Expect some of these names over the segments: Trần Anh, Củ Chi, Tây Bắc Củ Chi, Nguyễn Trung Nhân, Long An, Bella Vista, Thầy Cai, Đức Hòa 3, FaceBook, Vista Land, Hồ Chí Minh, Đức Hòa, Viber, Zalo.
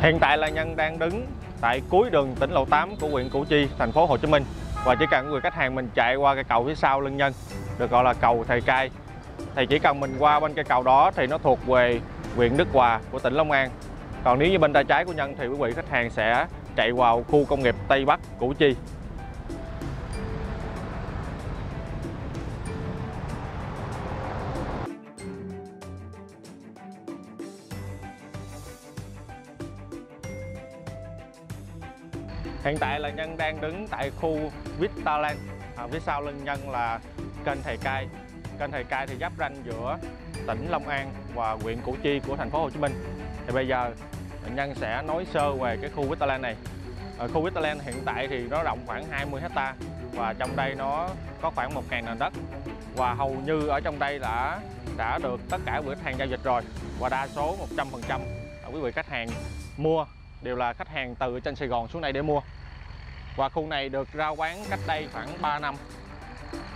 Hiện tại là Nhân đang đứng tại cuối đường tỉnh lộ 8 của huyện Củ Chi, thành phố Hồ Chí Minh. Và chỉ cần người khách hàng mình chạy qua cái cầu phía sau lưng Nhân, được gọi là cầu Thầy Cai. Thì chỉ cần mình qua bên cây cầu đó thì nó thuộc về huyện Đức Hòa của tỉnh Long An. Còn nếu như bên tay trái của Nhân thì quý vị khách hàng sẽ chạy vào khu công nghiệp Tây Bắc Củ Chi. Hiện tại là Nhân đang đứng tại khu Vista Land. Phía sau lưng Nhân là kênh Thầy Cai. Kênh Thầy Cai thì giáp ranh giữa tỉnh Long An và huyện Củ Chi của thành phố Hồ Chí Minh. Thì bây giờ Nhân sẽ nói sơ về cái khu Vista Land này. Ở khu Vista Land hiện tại thì nó rộng khoảng 20 hectare và trong đây nó có khoảng 1.000 nền đất, và hầu như ở trong đây đã được tất cả bữa hàng giao dịch rồi, và đa số 100% quý vị khách hàng mua đều là khách hàng từ trên Sài Gòn xuống đây để mua. Và khu này được rao bán cách đây khoảng 3 năm.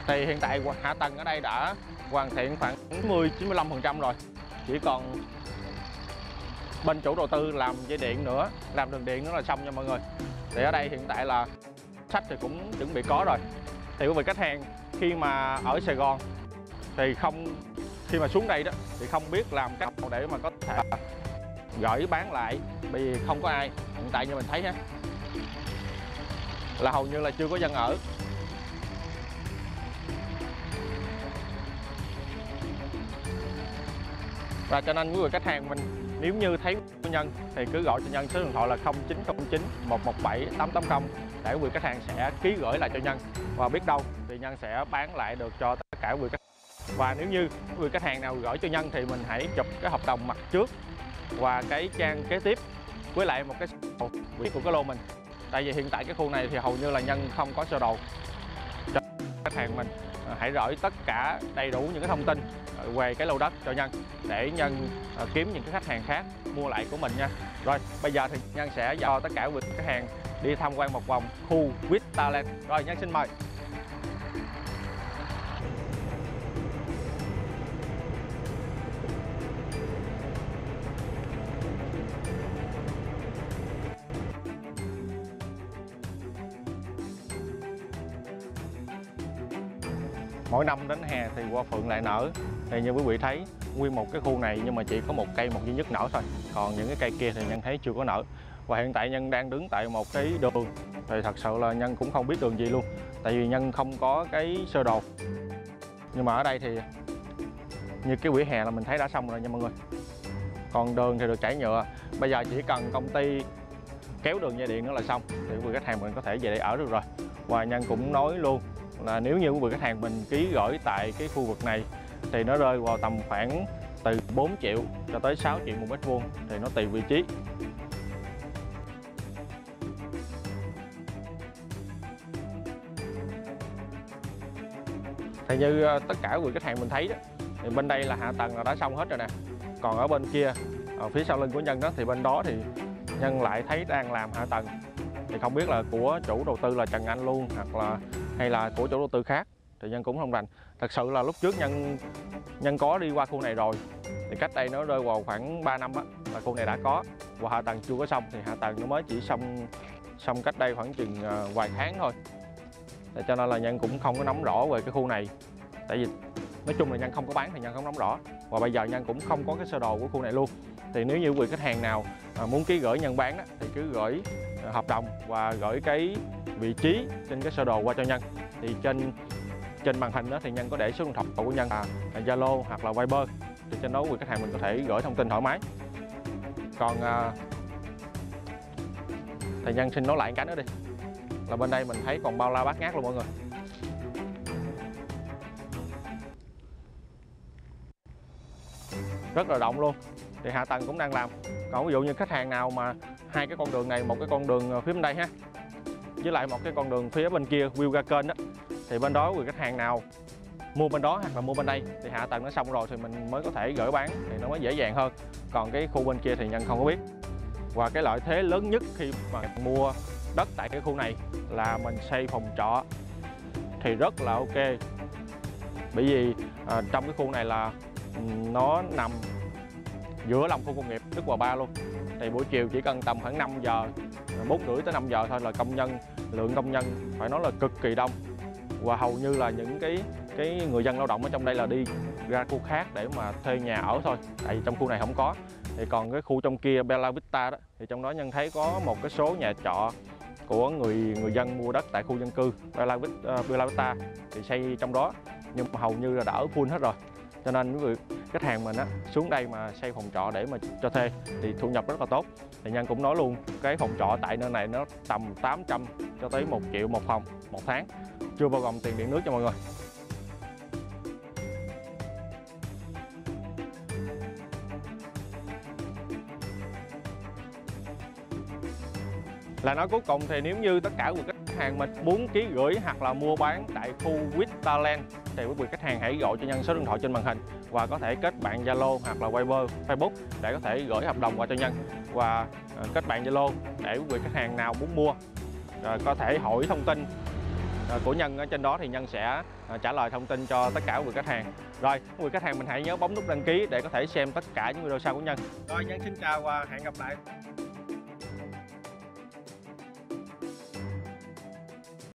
Thì hiện tại hạ tầng ở đây đã hoàn thiện khoảng 90-95% rồi. Chỉ còn bên chủ đầu tư làm dây điện nữa, làm đường điện nữa là xong nha mọi người. Thì ở đây hiện tại là sách thì cũng chuẩn bị có rồi. Thì quý vị khách hàng khi mà ở Sài Gòn thì khi mà xuống đây đó thì không biết làm cách nào để mà có thể gửi bán lại, bởi vì không có ai. Hiện tại như mình thấy ha, là hầu như là chưa có dân ở. Và cho nên quý vị khách hàng mình nếu như thấy Nhân thì cứ gọi cho Nhân số điện thoại là 0909 117 880 để quý vị khách hàng sẽ ký gửi lại cho Nhân, và biết đâu thì Nhân sẽ bán lại được cho tất cả quý vị khách hàng. Và nếu như quý vị khách hàng nào gửi cho Nhân thì mình hãy chụp cái hợp đồng mặt trước và cái trang kế tiếp với lại một cái sơ đồ của cái lô mình. Tại vì hiện tại cái khu này thì hầu như là Nhân không có sơ đồ. Cho khách hàng mình hãy gửi tất cả đầy đủ những cái thông tin về cái lô đất cho Nhân để Nhân kiếm những cái khách hàng khác mua lại của mình nha. Rồi bây giờ thì Nhân sẽ cho tất cả các khách hàng đi tham quan một vòng khu Vista Land. Rồi Nhân xin mời. Mỗi năm đến hè thì hoa phượng lại nở. Thì như quý vị thấy, nguyên một cái khu này nhưng mà chỉ có một cây, một duy nhất nở thôi. Còn những cái cây kia thì Nhân thấy chưa có nở. Và hiện tại Nhân đang đứng tại một cái đường. Thì thật sự là Nhân cũng không biết đường gì luôn. Tại vì Nhân không có cái sơ đồ. Nhưng mà ở đây thì như cái vỉa hè là mình thấy đã xong rồi nha mọi người. Còn đường thì được trải nhựa. Bây giờ chỉ cần công ty kéo đường dây điện nữa là xong. Thì quý vị khách hàng mình có thể về đây ở được rồi. Và Nhân cũng nói luôn là nếu như quý vị khách hàng mình ký gửi tại cái khu vực này thì nó rơi vào tầm khoảng từ 4 triệu cho tới 6 triệu một mét vuông, thì nó tùy vị trí. Thì như tất cả quý vị khách hàng mình thấy đó, thì bên đây là hạ tầng là đã xong hết rồi nè. Còn ở bên kia, ở phía sau lưng của Nhân đó, thì bên đó thì Nhân lại thấy đang làm hạ tầng. Thì không biết là của chủ đầu tư là Trần Anh luôn hoặc là hay là của chủ đầu tư khác thì Nhân cũng không rành. Thật sự là lúc trước Nhân có đi qua khu này rồi, thì cách đây nó rơi vào khoảng 3 năm á, là khu này đã có và hạ tầng chưa có xong. Thì hạ tầng nó mới chỉ xong cách đây khoảng chừng vài tháng thôi. Thì cho nên là Nhân cũng không có nắm rõ về cái khu này. Tại vì nói chung là Nhân không có bán thì Nhân không nắm rõ, và bây giờ Nhân cũng không có cái sơ đồ của khu này luôn. Thì nếu như quý vị khách hàng nào muốn ký gửi Nhân bán đó, thì cứ gửi hợp đồng và gửi cái vị trí trên cái sơ đồ qua cho Nhân. Thì trên màn hình đó thì Nhân có để số điện thoại của Nhân là Zalo hoặc là Viber, thì trên đó quý khách hàng mình có thể gửi thông tin thoải mái. Còn thì Nhân xin nói lại cái nữa đi, là bên đây mình thấy còn bao la bát ngát luôn mọi người. Rất là rộng luôn. Thì hạ tầng cũng đang làm. Còn ví dụ như khách hàng nào mà hai cái con đường này, một cái con đường phía bên đây ha, với lại một cái con đường phía bên kia view ra kênh đó, thì bên đó người khách hàng nào mua bên đó hoặc là mua bên đây thì hạ tầng nó xong rồi thì mình mới có thể gửi bán, thì nó mới dễ dàng hơn. Còn cái khu bên kia thì Nhân không có biết. Và cái lợi thế lớn nhất khi mà mua đất tại cái khu này là mình xây phòng trọ thì rất là ok. Bởi vì trong cái khu này là nó nằm giữa lòng khu công nghiệp Đức Hòa 3 luôn. thì buổi chiều chỉ cần tầm khoảng 5 giờ, 4 rưỡi tới 5 giờ thôi là công nhân, lượng công nhân phải nói là cực kỳ đông. Và hầu như là những cái người dân lao động ở trong đây là đi ra khu khác để mà thuê nhà ở thôi, tại vì trong khu này không có. Thì còn cái khu trong kia Bella Vista đó, thì trong đó Nhân thấy có một cái số nhà trọ của người dân mua đất tại khu dân cư Bella Vista thì xây trong đó, nhưng mà hầu như là đã ở full hết rồi. Cho nên những người khách hàng mình á, xuống đây mà xây phòng trọ để mà cho thuê thì thu nhập rất là tốt. Thì Nhân cũng nói luôn, cái phòng trọ tại nơi này nó tầm 800 cho tới 1 triệu một phòng một tháng, chưa bao gồm tiền điện nước cho mọi người. Là nói cuối cùng thì nếu như tất cả các khách hàng mình muốn ký gửi hoặc là mua bán tại khu Vista Land thì quý vị khách hàng hãy gọi cho Nhân số điện thoại trên màn hình và có thể kết bạn Zalo hoặc là Viber, Facebook để có thể gửi hợp đồng qua cho Nhân, và kết bạn Zalo để quý vị khách hàng nào muốn mua có thể hỏi thông tin của Nhân ở trên đó thì Nhân sẽ trả lời thông tin cho tất cả quý vị khách hàng. Rồi, quý vị khách hàng mình hãy nhớ bấm nút đăng ký để có thể xem tất cả những video sau của Nhân. Rồi, Nhân xin chào và hẹn gặp lại.